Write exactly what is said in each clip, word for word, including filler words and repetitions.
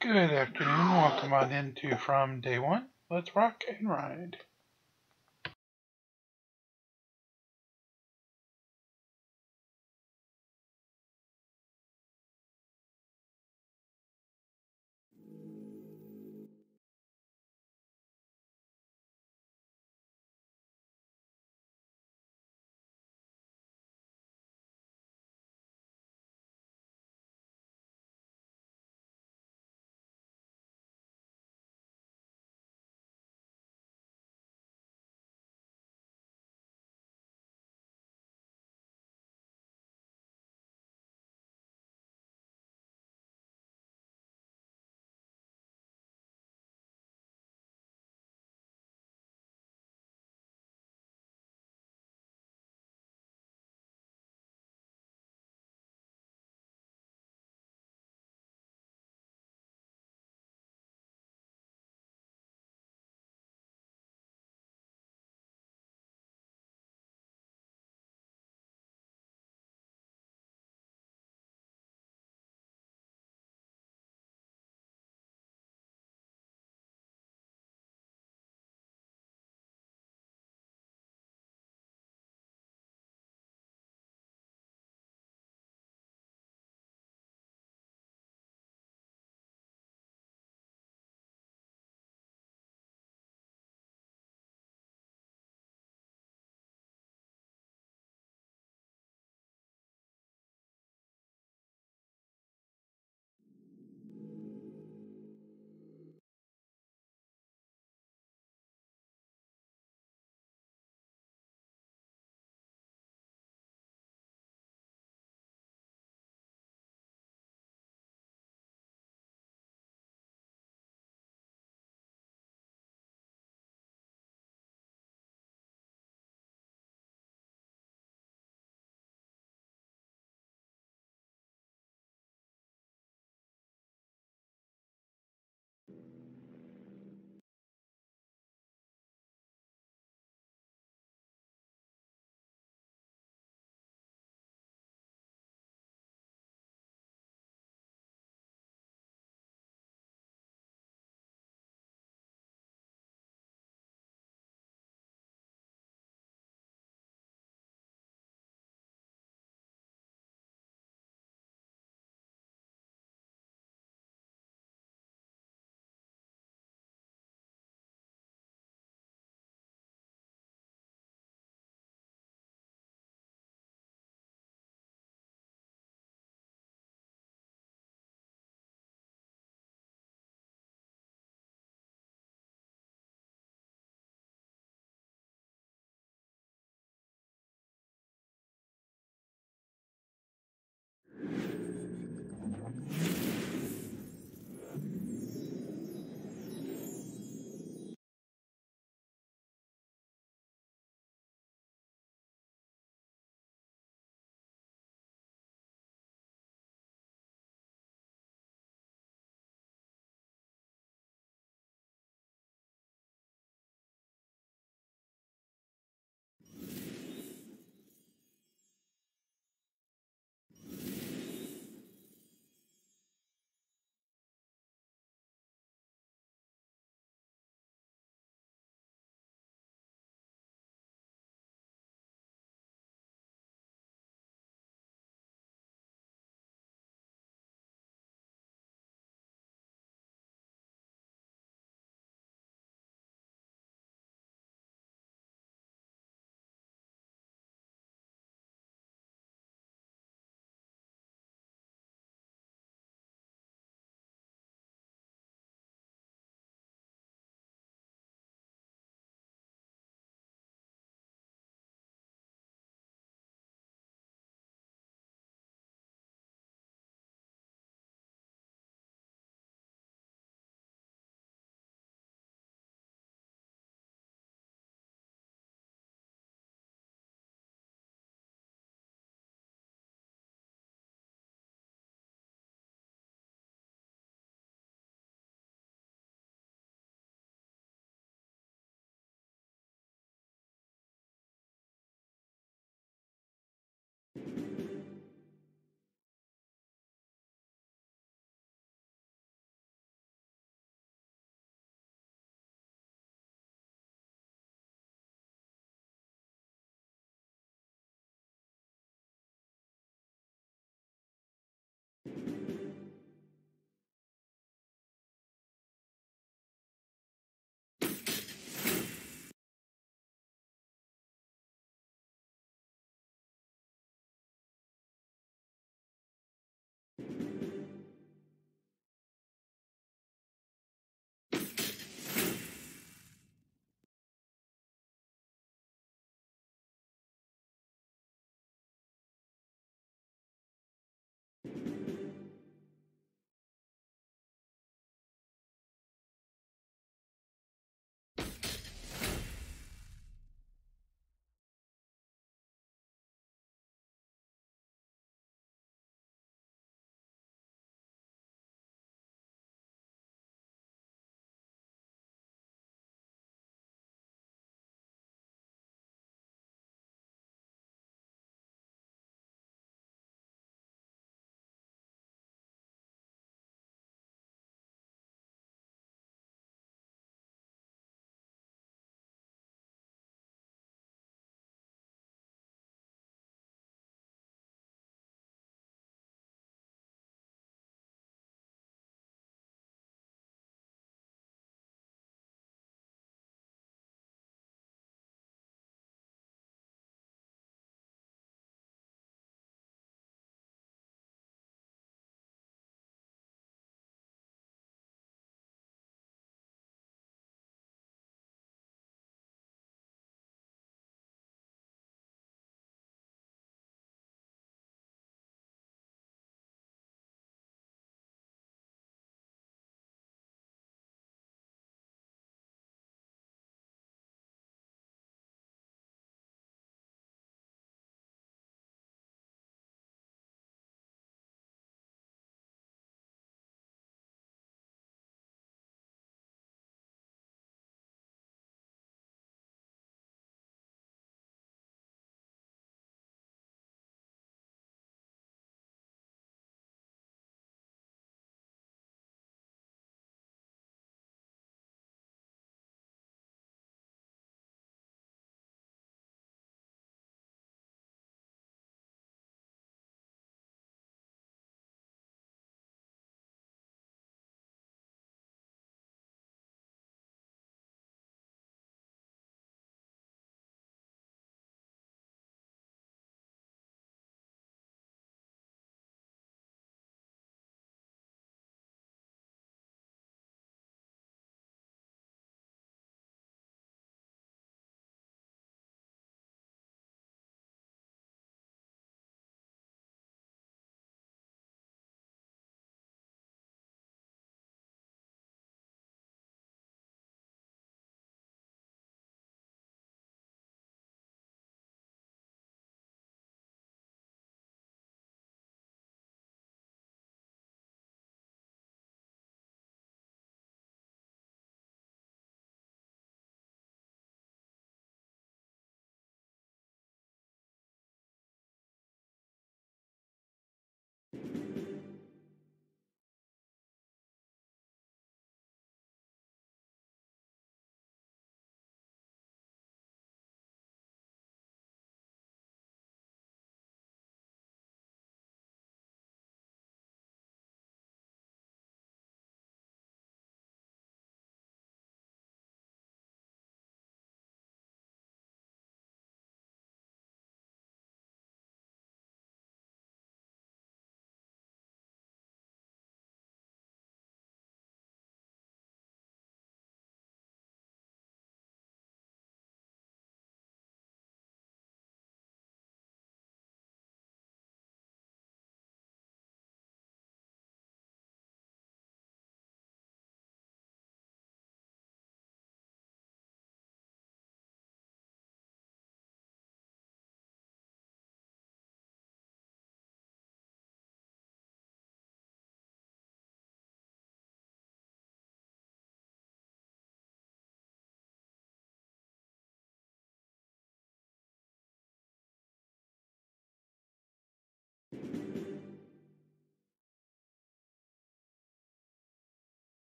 Good afternoon, welcome on into From Day One. Let's rock and ride.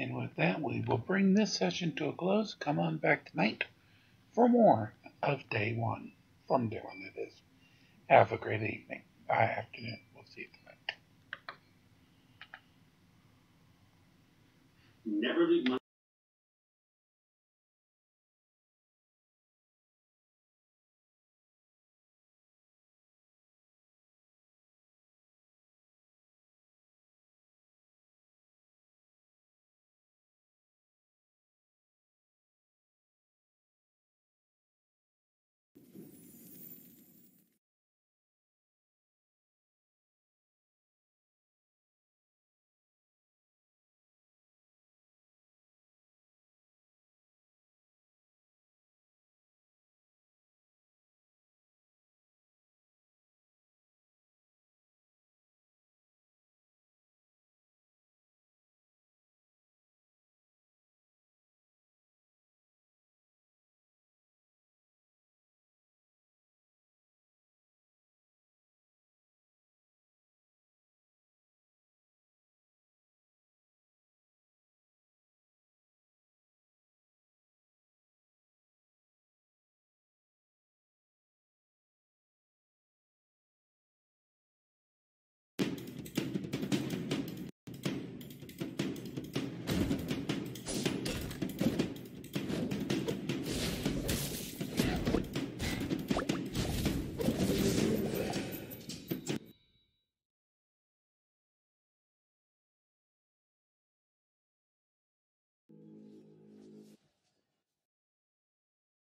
And with that, we will bring this session to a close. Come on back tonight for more of day one. From day one, it is. Have a great evening. Bye, afternoon. We'll see you tonight. Never leave my